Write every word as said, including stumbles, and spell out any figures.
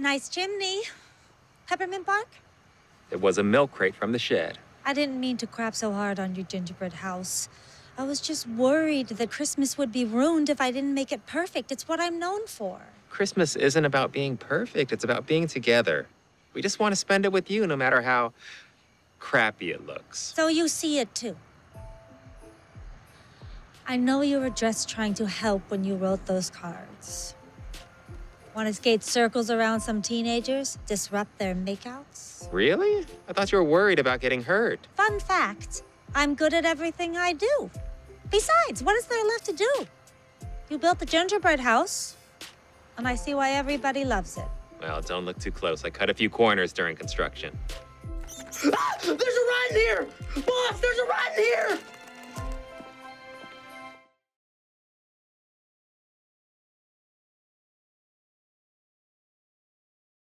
Nice chimney. Peppermint bark? It was a milk crate from the shed. I didn't mean to crap so hard on your gingerbread house. I was just worried that Christmas would be ruined if I didn't make it perfect. It's what I'm known for. Christmas isn't about being perfect. It's about being together. We just want to spend it with you, no matter how crappy it looks. So you see it, too. I know you were just trying to help when you wrote those cards. Want to skate circles around some teenagers? Disrupt their makeouts? Really? I thought you were worried about getting hurt. Fun fact, I'm good at everything I do. Besides, what is there left to do? You built the gingerbread house, and I see why everybody loves it. Well, don't look too close. I cut a few corners during construction. Ah, there's a rat in here! Boss, there's a rat in here!